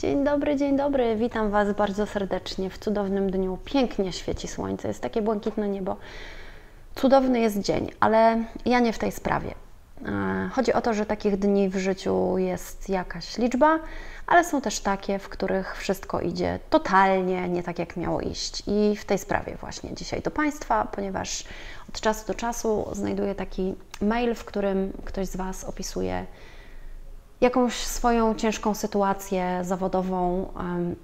Dzień dobry, witam Was bardzo serdecznie w cudownym dniu. Pięknie świeci słońce, jest takie błękitne niebo. Cudowny jest dzień, ale ja nie w tej sprawie. Chodzi o to, że takich dni w życiu jest jakaś liczba, ale są też takie, w których wszystko idzie totalnie nie tak, jak miało iść. I w tej sprawie właśnie dzisiaj do Państwa, ponieważ od czasu do czasu znajduję taki mail, w którym ktoś z Was opisuje jakąś swoją ciężką sytuację zawodową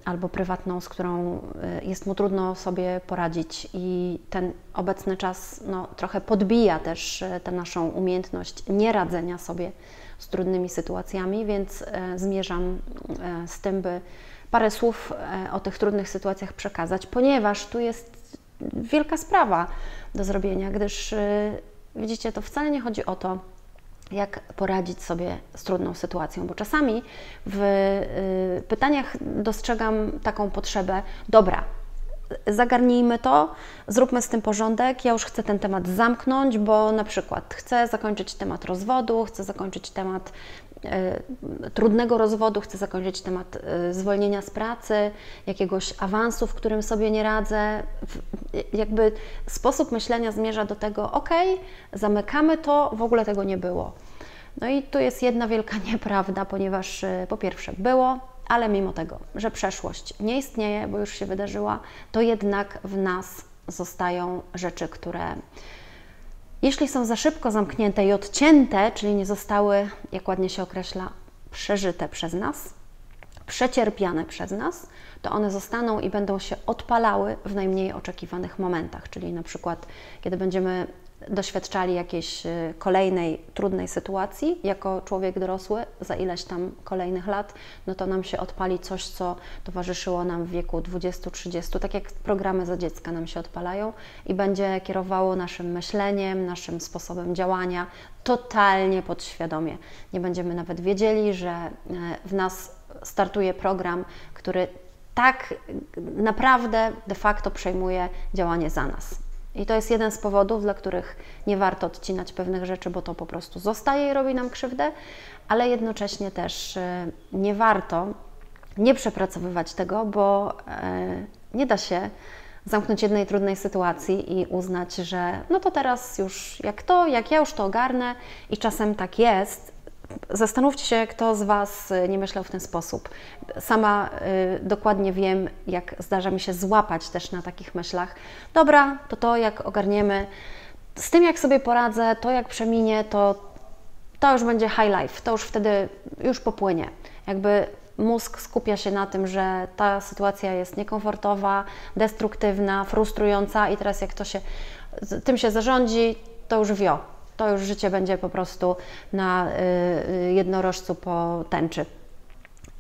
albo prywatną, z którą jest mu trudno sobie poradzić, i ten obecny czas trochę podbija też tę naszą umiejętność nieradzenia sobie z trudnymi sytuacjami, więc zmierzam z tym, by parę słów o tych trudnych sytuacjach przekazać, ponieważ tu jest wielka sprawa do zrobienia, gdyż widzicie, to wcale nie chodzi o to, jak poradzić sobie z trudną sytuacją, bo czasami w pytaniach dostrzegam taką potrzebę: dobra, zagarnijmy to, zróbmy z tym porządek, ja już chcę ten temat zamknąć, bo na przykład chcę zakończyć temat rozwodu, chcę zakończyć temat trudnego rozwodu, chcę zakończyć temat zwolnienia z pracy, jakiegoś awansu, w którym sobie nie radzę. Jakby sposób myślenia zmierza do tego: ok, zamykamy to, w ogóle tego nie było. No i tu jest jedna wielka nieprawda, ponieważ po pierwsze było, ale mimo tego, że przeszłość nie istnieje, bo już się wydarzyła, to jednak w nas zostają rzeczy, które jeśli są za szybko zamknięte i odcięte, czyli nie zostały, jak ładnie się określa, przeżyte przez nas, przecierpiane przez nas, to one zostaną i będą się odpalały w najmniej oczekiwanych momentach, czyli na przykład kiedy będziemy doświadczali jakiejś kolejnej trudnej sytuacji jako człowiek dorosły za ileś tam kolejnych lat, no to nam się odpali coś, co towarzyszyło nam w wieku 20-30, tak jak programy za dziecka nam się odpalają, i będzie kierowało naszym myśleniem, naszym sposobem działania totalnie podświadomie. Nie będziemy nawet wiedzieli, że w nas startuje program, który tak naprawdę de facto przejmuje działanie za nas. I to jest jeden z powodów, dla których nie warto odcinać pewnych rzeczy, bo to po prostu zostaje i robi nam krzywdę, ale jednocześnie też nie warto nie przepracowywać tego, bo nie da się zamknąć jednej trudnej sytuacji i uznać, że no to teraz już jak ja już to ogarnę, i czasem tak jest. Zastanówcie się, kto z Was nie myślał w ten sposób. Sama dokładnie wiem, jak zdarza mi się złapać też na takich myślach. Dobra, to jak ogarniemy, z tym jak sobie poradzę, to jak przeminie, to już będzie high life, to już wtedy już popłynie. Jakby mózg skupia się na tym, że ta sytuacja jest niekomfortowa, destruktywna, frustrująca, i teraz jak tym się zarządzi, to już wio. To już życie będzie po prostu na jednorożcu po tęczy.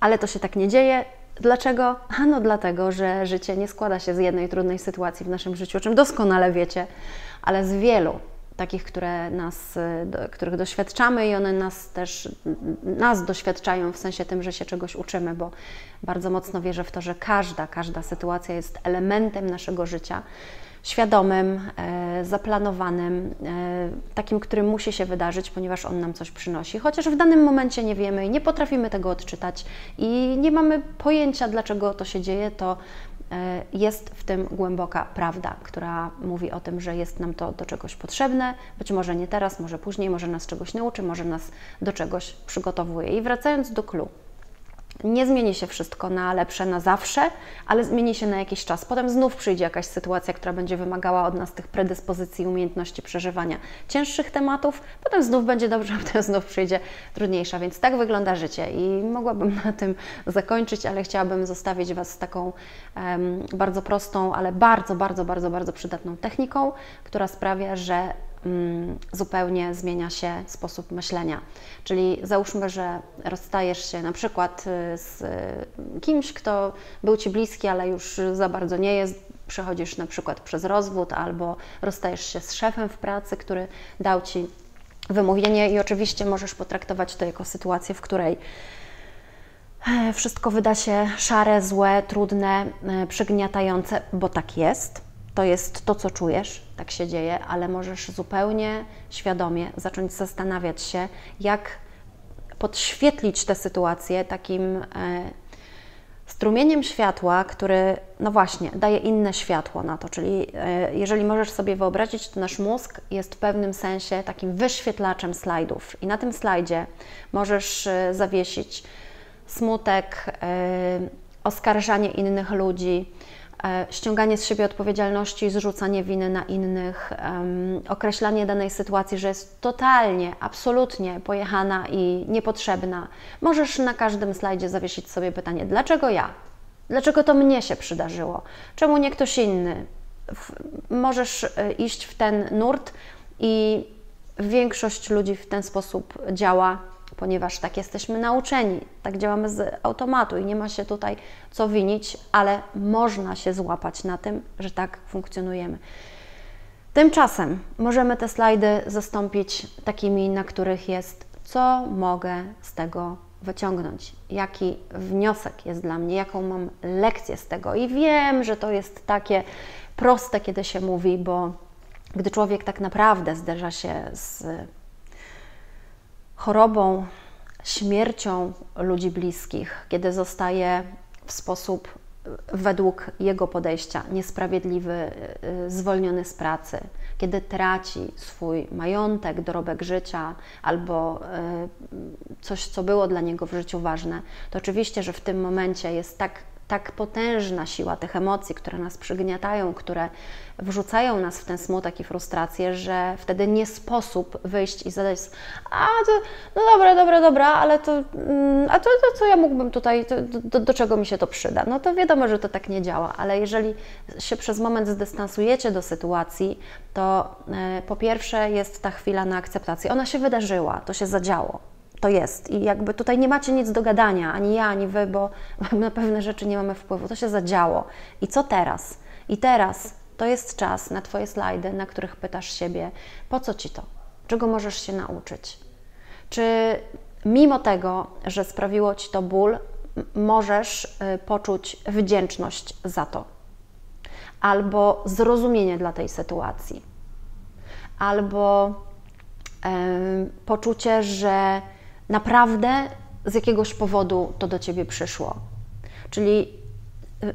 Ale to się tak nie dzieje. Dlaczego? Ano dlatego, że życie nie składa się z jednej trudnej sytuacji w naszym życiu, o czym doskonale wiecie, ale z wielu takich, których doświadczamy, i one nas doświadczają w sensie tym, że się czegoś uczymy, bo bardzo mocno wierzę w to, że każda sytuacja jest elementem naszego życia. Świadomym, zaplanowanym, takim, który musi się wydarzyć, ponieważ on nam coś przynosi. Chociaż w danym momencie nie wiemy i nie potrafimy tego odczytać i nie mamy pojęcia, dlaczego to się dzieje, to jest w tym głęboka prawda, która mówi o tym, że jest nam to do czegoś potrzebne. Być może nie teraz, może później, może nas czegoś nauczy, może nas do czegoś przygotowuje. I wracając do clou. Nie zmieni się wszystko na lepsze na zawsze, ale zmieni się na jakiś czas. Potem znów przyjdzie jakaś sytuacja, która będzie wymagała od nas tych predyspozycji, umiejętności przeżywania cięższych tematów. Potem znów będzie dobrze, a potem znów przyjdzie trudniejsza. Więc tak wygląda życie i mogłabym na tym zakończyć, ale chciałabym zostawić Was z taką bardzo prostą, ale bardzo, bardzo, bardzo, bardzo przydatną techniką, która sprawia, że zupełnie zmienia się sposób myślenia. Czyli załóżmy, że rozstajesz się na przykład z kimś, kto był Ci bliski, ale już za bardzo nie jest, przechodzisz na przykład przez rozwód, albo rozstajesz się z szefem w pracy, który dał Ci wymówienie, i oczywiście możesz potraktować to jako sytuację, w której wszystko wyda się szare, złe, trudne, przygniatające, bo tak jest. To jest to, co czujesz, tak się dzieje, ale możesz zupełnie świadomie zacząć zastanawiać się, jak podświetlić tę sytuację takim strumieniem światła, który, no właśnie, daje inne światło na to, czyli jeżeli możesz sobie wyobrazić, to nasz mózg jest w pewnym sensie takim wyświetlaczem slajdów i na tym slajdzie możesz zawiesić smutek, oskarżanie innych ludzi, ściąganie z siebie odpowiedzialności i zrzucanie winy na innych, określanie danej sytuacji, że jest totalnie, absolutnie pojechana i niepotrzebna. Możesz na każdym slajdzie zawiesić sobie pytanie, dlaczego ja? Dlaczego to mnie się przydarzyło? Czemu nie ktoś inny? Możesz iść w ten nurt i większość ludzi w ten sposób działa, ponieważ tak jesteśmy nauczeni, tak działamy z automatu i nie ma się tutaj co winić, ale można się złapać na tym, że tak funkcjonujemy. Tymczasem możemy te slajdy zastąpić takimi, na których jest, co mogę z tego wyciągnąć, jaki wniosek jest dla mnie, jaką mam lekcję z tego. I wiem, że to jest takie proste, kiedy się mówi, bo gdy człowiek tak naprawdę zderza się z chorobą, śmiercią ludzi bliskich, kiedy zostaje w sposób, według jego podejścia, niesprawiedliwy, zwolniony z pracy, kiedy traci swój majątek, dorobek życia albo coś, co było dla niego w życiu ważne, to oczywiście, że w tym momencie jest tak potężna siła tych emocji, które nas przygniatają, które wrzucają nas w ten smutek i frustrację, że wtedy nie sposób wyjść i zadać no dobra, ale to co ja mógłbym tutaj, do czego mi się to przyda? No to wiadomo, że to tak nie działa, ale jeżeli się przez moment zdystansujecie do sytuacji, to po pierwsze jest ta chwila na akceptację. Ona się wydarzyła, to się zadziało. To jest. I jakby tutaj nie macie nic do gadania, ani ja, ani Wy, bo na pewne rzeczy nie mamy wpływu. To się zadziało. I co teraz? I teraz to jest czas na Twoje slajdy, na których pytasz siebie, po co Ci to? Czego możesz się nauczyć? Czy mimo tego, że sprawiło Ci to ból, możesz poczuć wdzięczność za to? Albo zrozumienie dla tej sytuacji? Albo poczucie, że naprawdę z jakiegoś powodu to do Ciebie przyszło. Czyli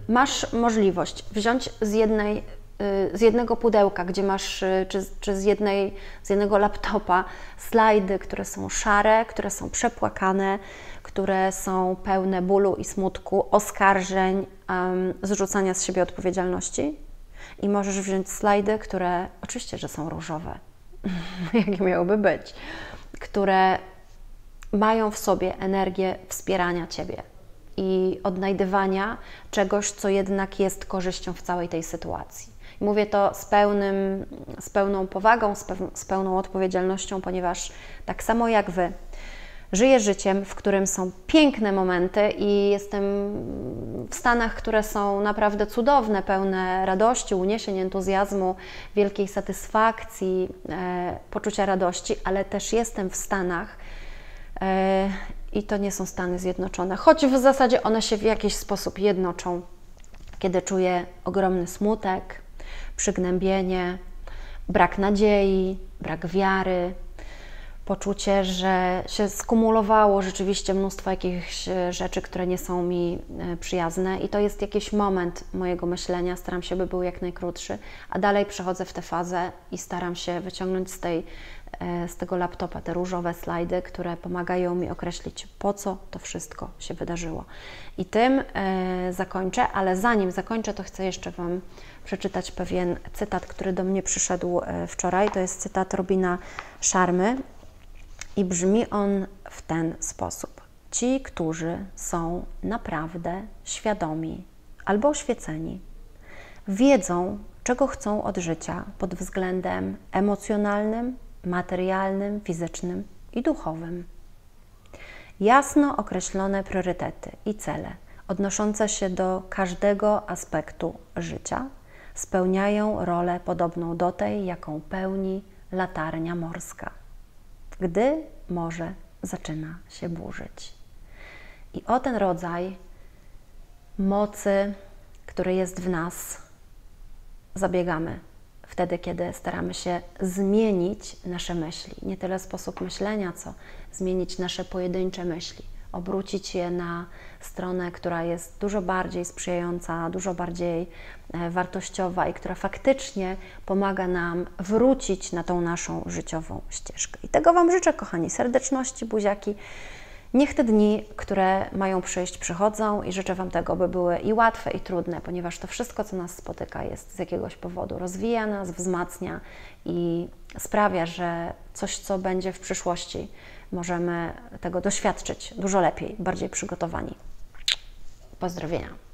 masz możliwość wziąć z jednego pudełka, gdzie masz, czy z jednego laptopa slajdy, które są szare, które są przepłakane, które są pełne bólu i smutku, oskarżeń, zrzucania z siebie odpowiedzialności. I możesz wziąć slajdy, które oczywiście, że są różowe, jakie miałoby być, które mają w sobie energię wspierania Ciebie i odnajdywania czegoś, co jednak jest korzyścią w całej tej sytuacji. I mówię to z pełną powagą, z pełną odpowiedzialnością, ponieważ tak samo jak Wy, żyję życiem, w którym są piękne momenty i jestem w stanach, które są naprawdę cudowne, pełne radości, uniesień, entuzjazmu, wielkiej satysfakcji, poczucia radości, ale też jestem w stanach, i to nie są Stany Zjednoczone, choć w zasadzie one się w jakiś sposób jednoczą, kiedy czuję ogromny smutek, przygnębienie, brak nadziei, brak wiary, poczucie, że się skumulowało rzeczywiście mnóstwo jakichś rzeczy, które nie są mi przyjazne i to jest jakiś moment mojego myślenia, staram się, by był jak najkrótszy, a dalej przechodzę w tę fazę i staram się wyciągnąć z tego laptopa te różowe slajdy, które pomagają mi określić, po co to wszystko się wydarzyło. I tym zakończę, ale zanim zakończę, to chcę jeszcze Wam przeczytać pewien cytat, który do mnie przyszedł wczoraj. To jest cytat Robina Szarmy i brzmi on w ten sposób. Ci, którzy są naprawdę świadomi albo oświeceni, wiedzą, czego chcą od życia pod względem emocjonalnym, materialnym, fizycznym i duchowym. Jasno określone priorytety i cele odnoszące się do każdego aspektu życia spełniają rolę podobną do tej, jaką pełni latarnia morska, gdy morze zaczyna się burzyć. I o ten rodzaj mocy, który jest w nas, zabiegamy wtedy, kiedy staramy się zmienić nasze myśli. Nie tyle sposób myślenia, co zmienić nasze pojedyncze myśli. obrócić je na stronę, która jest dużo bardziej sprzyjająca, dużo bardziej wartościowa i która faktycznie pomaga nam wrócić na tą naszą życiową ścieżkę. I tego Wam życzę, kochani, serdeczności, buziaki. Niech te dni, które mają przyjść, przychodzą i życzę Wam tego, by były i łatwe, i trudne, ponieważ to wszystko, co nas spotyka, jest z jakiegoś powodu. Rozwija nas, wzmacnia i sprawia, że coś, co będzie w przyszłości, możemy tego doświadczyć dużo lepiej, bardziej przygotowani. Pozdrowienia.